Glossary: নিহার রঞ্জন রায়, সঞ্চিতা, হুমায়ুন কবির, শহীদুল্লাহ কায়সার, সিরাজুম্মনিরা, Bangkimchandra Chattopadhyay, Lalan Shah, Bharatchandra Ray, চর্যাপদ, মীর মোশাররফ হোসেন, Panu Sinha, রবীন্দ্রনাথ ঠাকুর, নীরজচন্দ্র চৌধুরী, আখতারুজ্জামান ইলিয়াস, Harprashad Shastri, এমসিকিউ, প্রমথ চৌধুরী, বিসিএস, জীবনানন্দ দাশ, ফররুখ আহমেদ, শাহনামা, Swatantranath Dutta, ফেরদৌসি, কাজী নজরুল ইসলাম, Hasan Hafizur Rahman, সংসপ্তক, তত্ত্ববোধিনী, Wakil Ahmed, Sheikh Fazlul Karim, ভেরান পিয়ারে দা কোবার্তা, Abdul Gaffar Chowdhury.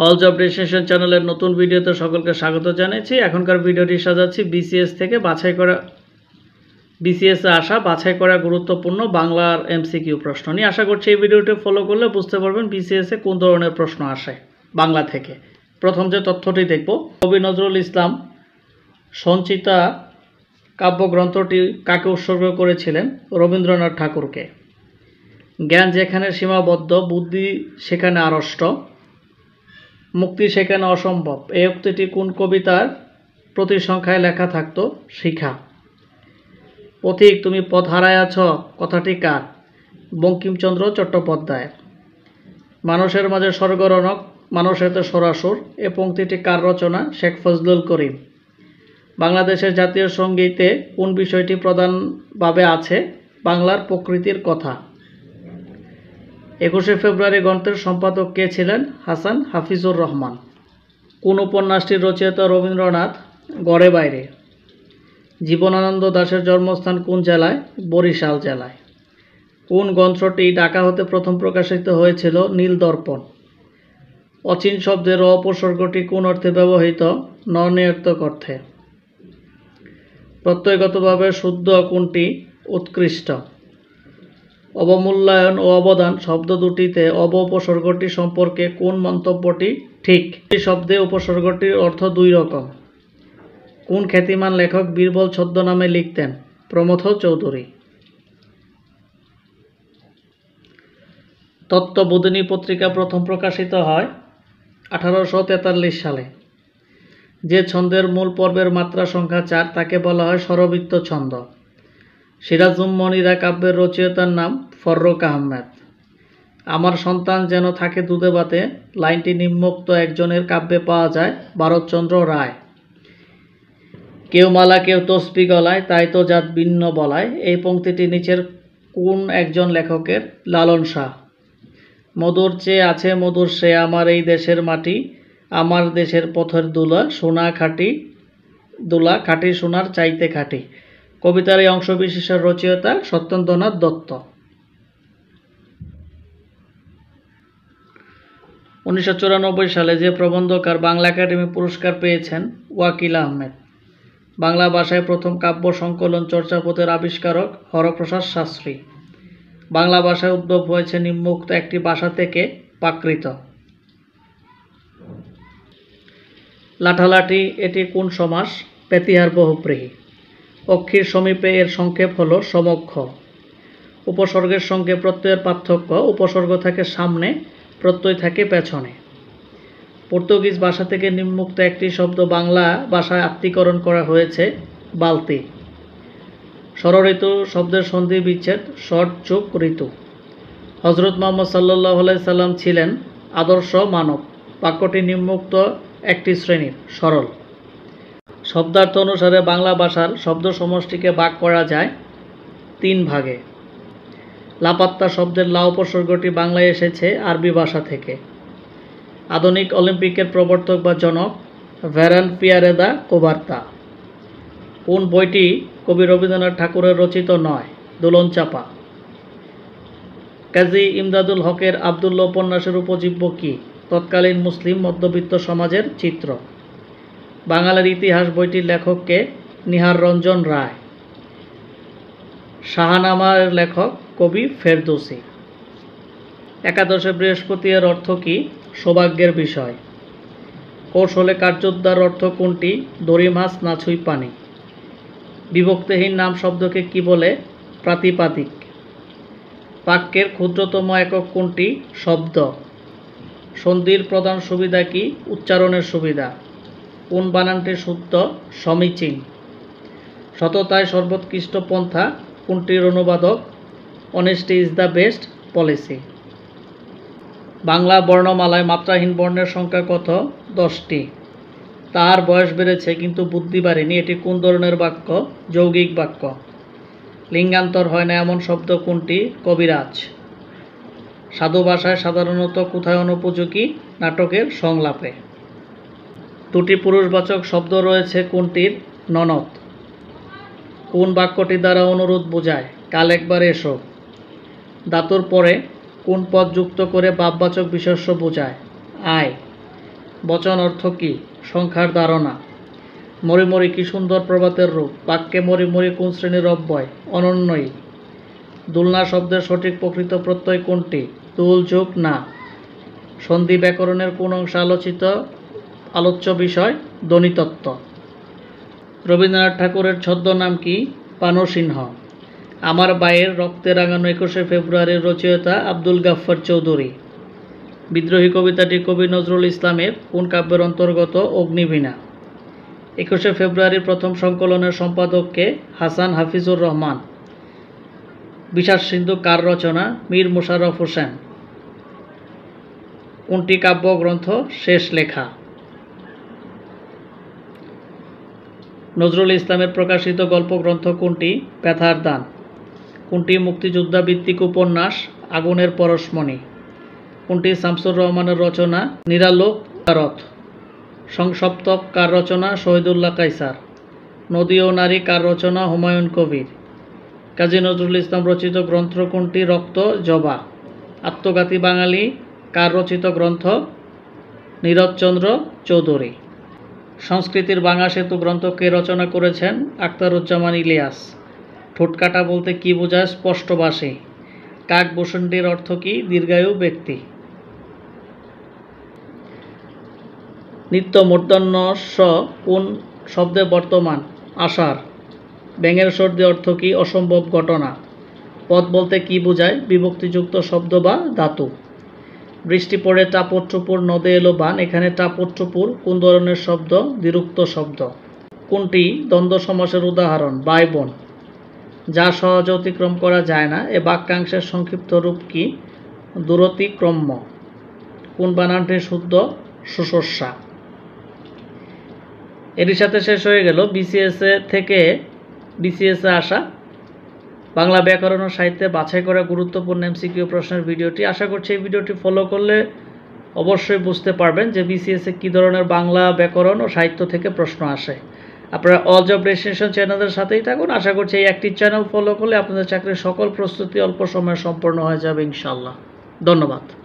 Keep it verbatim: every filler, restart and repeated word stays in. All job registration চ্যানেলের নতুন ভিডিওতে সকলকে স্বাগত জানাচ্ছি। এখনকার ভিডিওটি সাজাচ্ছি বিসিএস থেকে বাছাই করা বিসিএসে আসা বাছাই করা গুরুত্বপূর্ণ বাংলার এমসিকিউ প্রশ্ন নিয়ে। আশা করছি এই ভিডিওটি ফলো করলে বুঝতে পারবেন বিসিএসে কোন ধরনের প্রশ্ন আসে বাংলা থেকে। প্রথম যে তথ্যটি দেখব, কবি নজরুল ইসলাম সঞ্চিতা কাব্যগ্রন্থটি কাকে উৎসর্গ করেছিলেন? রবীন্দ্রনাথ ঠাকুরকে। জ্ঞান যেখানে সীমাবদ্ধ, বুদ্ধি সেখানে আড়ষ্ট, মুক্তি সেখানে অসম্ভব, এই উক্তিটি কোন কবিতার প্রতিসংখ্যায় লেখা থাকত? শিখা। পথিক তুমি পথ হারায় আছ কথাটি কার? বঙ্কিমচন্দ্র চট্টোপাধ্যায়। মানুষের মাঝে স্বর্গরণক মানুষের তো সরাসর, এ পঙ্ক্তিটি কার রচনা? শেখ ফজলুল করিম। বাংলাদেশের জাতীয় সঙ্গীতে কোন বিষয়টি প্রধানভাবে আছে? বাংলার প্রকৃতির কথা। একুশে ফেব্রুয়ারি গ্রন্থের সম্পাদক কে ছিলেন? হাসান হাফিজুর রহমান। কোন উপন্যাসটির রচয়িতা রবীন্দ্রনাথ? ঘরে বাইরে। জীবনানন্দ দাশের জন্মস্থান কোন জেলায়? বরিশাল জেলায়। কোন গ্রন্থটি ঢাকা হতে প্রথম প্রকাশিত হয়েছিল? নীলদর্পণ। অচিন শব্দের অপসর্গটি কোন অর্থে ব্যবহৃত? নরনির্তক অর্থে। প্রত্যয়গতভাবে শুদ্ধ কোনটি? উৎকৃষ্ট। অবমূল্যায়ন ও অবদান শব্দ দুটিতে অব উপসর্গটি সম্পর্কে কোন মন্তব্যটি ঠিক? এই শব্দে উপসর্গটির অর্থ দুই রকম। কোন খ্যাতিমান লেখক বীরবল ছদ্মনামে লিখতেন? প্রমথ চৌধুরী। তত্ত্ববোধিনী পত্রিকা প্রথম প্রকাশিত হয় আঠারোশো তেতাল্লিশ সালে। যে ছন্দের মূল পর্বের মাত্রা সংখ্যা চার তাকে বলা হয় স্বরবৃত্ত ছন্দ। সিরাজুম্মনিরা কাব্যের রচয়িতার নাম? ফররুখ আহমেদ। আমার সন্তান যেন থাকে দুধে বাতে লাইনটি নিম্নোক্ত একজনের কাব্যে পাওয়া যায়? ভারতচন্দ্র রায়। কেউ মালা কেউ তসবি গলায়, তাই তো জাত ভিন্ন বলায়, এই পংক্তিটি নিচের কোন একজন লেখকের? লালন শাহ। মধুর চেয়ে আছে মধুর সে আমার এই দেশের মাটি, আমার দেশের পথের দুলা সোনা খাঁটি, দুলা খাঁটি সোনার চাইতে খাঁটি, কবিতার এই অংশবিশেষের রচয়িতা স্বতন্ত্রনাথ দত্ত। উনিশশো চুরানব্বই সালে যে প্রবন্ধকার বাংলা একাডেমি পুরস্কার পেয়েছেন? ওয়াকিল আহমেদ। বাংলা ভাষায় প্রথম কাব্য সংকলন চর্যাপদের আবিষ্কারক? হরপ্রসাদ শাস্ত্রী। বাংলা ভাষায় উদ্ভব হয়েছে নিম্নোক্ত একটি ভাষা থেকে? প্রাকৃত। লাঠালাঠি এটি কোন সমাস? পেতিহার বহুপ্রীহী। অক্ষের সমীপে এর সংক্ষেপ হল সমক্ষ। উপসর্গের সঙ্গে প্রত্যয়ের পার্থক্য? উপসর্গ থাকে সামনে, প্রত্যয় থাকে পেছনে। পর্তুগিজ ভাষা থেকে নিম্নোক্ত একটি শব্দ বাংলা ভাষায় আত্মীকরণ করা হয়েছে? বালতি। ষড়ঋতু শব্দের সন্ধি বিচ্ছেদ? ষট যোগ ঋতু। হজরত মুহাম্মদ সাল্লাল্লাহু আলাইহি সাল্লাম ছিলেন আদর্শ মানব, বাক্যটি নিম্নোক্ত একটি শ্রেণীর? সরল। শব্দার্থ অনুসারে বাংলা ভাষার শব্দ সমষ্টিকে ভাগ করা যায় তিন ভাগে। লাপাত্তা শব্দের লা উপসর্গটি বাংলায় এসেছে আরবি ভাষা থেকে। আধুনিক অলিম্পিকের প্রবর্তক বা জনক? ভেরান পিয়ারে দা কোবার্তা। কোন বইটি কবি রবীন্দ্রনাথ ঠাকুরের রচিত নয়? দুলন চাপা। কাজী ইমদাদুল হকের আবদুল্লাহ উপন্যাসের উপজীব্য কি? তৎকালীন মুসলিম মধ্যবিত্ত সমাজের চিত্র। বাংলার ইতিহাস বইটির লেখককে? নিহার রঞ্জন রায়। শাহনামার লেখক কবি? ফেরদৌসি। একাদশে বৃহস্পতি এর অর্থ কি? সৌভাগ্যের বিষয়। কৌশলে কার্যোদ্ধার অর্থ কোনটি? দড়ি মাছ না ছুঁই পানি। বিভক্তিহীন নাম শব্দকে কি বলে? প্রাতিপাদিক। বাক্যের ক্ষুদ্রতম একক কোনটি? শব্দ। সন্ধির প্রধান সুবিধা কি? উচ্চারণের সুবিধা। কোন বানানটি শুদ্ধ? সমীচীন। সততায় সর্বোৎকৃষ্ট পন্থা কোনটির অনুবাদক? Honesty is the best policy. Bangla বর্ণমালায় মাত্রাহীন বর্ণের সংখ্যা কত? দশটি। তার বয়স বেড়েছে কিন্তু বুদ্ধি বাড়েনি, এটি কোন ধরনের বাক্য? যৌগিক বাক্য। লিঙ্গান্তর হয় না এমন শব্দ কোনটি? কবিরাজ। সাধু ভাষায় সাধারণত কোথায় অনুপযোগী? নাটকের সংলাপে। দুটি পুরুষবাচক শব্দ রয়েছে কোনটির? ননদ। কোন বাক্যটি দ্বারা অনুরোধ বোঝায়? কাল একবার এসো। ধাতুর পরে কোন পদ যুক্ত করে ভাববাচক বিশেষ্য বোঝায়? আয়। বচন অর্থ কি? সংখ্যার ধারণা। মরে মরে কি সুন্দর প্রভাতের রূপ, বাক্যে মরে মরে কোন শ্রেণীর অব্যয়? অনন্যই। দুলনা শব্দের সঠিক প্রকৃত প্রত্যয় কোনটি? তুল যোগ না। সন্ধি ব্যাকরণের কোন অংশ আলোচিত আলোচ্য বিষয়? ধ্বনিতত্ত্ব। রবীন্দ্রনাথ ঠাকুরের ছদ্মনাম কি? পানু সিনহা। আমার বায়ের রক্তে রাঙানো একুশে ফেব্রুয়ারির রচয়িতা আব্দুল গাফফার চৌধুরী। বিদ্রোহী কবিতাটি কবি নজরুল ইসলামের কোন কাব্যের অন্তর্গত? অগ্নিবীণা। একুশে ফেব্রুয়ারির প্রথম সংকলনের সম্পাদককে? হাসান হাফিজুর রহমান। বিশ্বাস সিন্ধু কার রচনা? মীর মোশাররফ হোসেন। কোনটি কাব্যগ্রন্থ শেষ লেখা? নজরুল ইসলামের প্রকাশিত গল্পগ্রন্থ কোনটি? ব্যথার দান। কোনটি মুক্তিযোদ্ধা ভিত্তিক উপন্যাস? আগুনের পরশমণি। কোনটি শামসুর রহমানের রচনা? নিরালোক ভারত। সংসপ্তক কার রচনা? শহীদুল্লাহ কায়সার। নদী ও নারী কার রচনা? হুমায়ুন কবির। কাজী নজরুল ইসলাম রচিত গ্রন্থ কোনটি? রক্ত জবা। আত্মঘাতী বাঙালি কার রচিত গ্রন্থ? নীরজচন্দ্র চৌধুরী। সংস্কৃতির বাংলা সেতু গ্রন্থ কে রচনা করেছেন? আখতারুজ্জামান ইলিয়াস। ঠোঁটকাটা বলতে কি বোঝায়? স্পষ্টভাষী। কাক বসন্তীর অর্থ কি? দীর্ঘায়ু ব্যক্তি। নিত্য মূর্ধন্য ষ কোন শব্দে বর্তমান? আষাঢ়। ব্যাঙের সর্দি অর্থ কি? অসম্ভব ঘটনা। পদ বলতে কি বোঝায়? বিভক্তিযুক্ত শব্দ বা ধাতু। বৃষ্টি পড়ে টাপর টুপুর নদে এলো বান, এখানে টাপর টুপুর কোন ধরনের শব্দ? দ্বিরুক্ত শব্দ। কোনটি দ্বন্দ্ব সমাসের উদাহরণ? ভাই বোন। যা সহজ অতিক্রম করা যায় না এ বাক্যাংশের সংক্ষিপ্ত রূপ কি? দূরতিক্রম্য। কোন বানানটি শুদ্ধ? সুশস্যা। এরই সাথে শেষ হয়ে গেল বিসিএস থেকে বিসিএসে আসা বাংলা ব্যাকরণ ও সাহিত্যে বাছাই করা গুরুত্বপূর্ণ এমসিকিউ প্রশ্নের ভিডিওটি। আশা করছি এই ভিডিওটি ফলো করলে অবশ্যই বুঝতে পারবেন যে বিসিএসে কী ধরনের বাংলা ব্যাকরণ ও সাহিত্য থেকে প্রশ্ন আসে। আপনারা অল জব ডেস্টিনেশন চ্যানেলের সাথেই থাকুন। আশা করছি এই একটি চ্যানেল ফলো করলে আপনাদের চাকরির সকল প্রস্তুতি অল্প সময়ে সম্পন্ন হয়ে যাবে ইনশাআল্লাহ। ধন্যবাদ।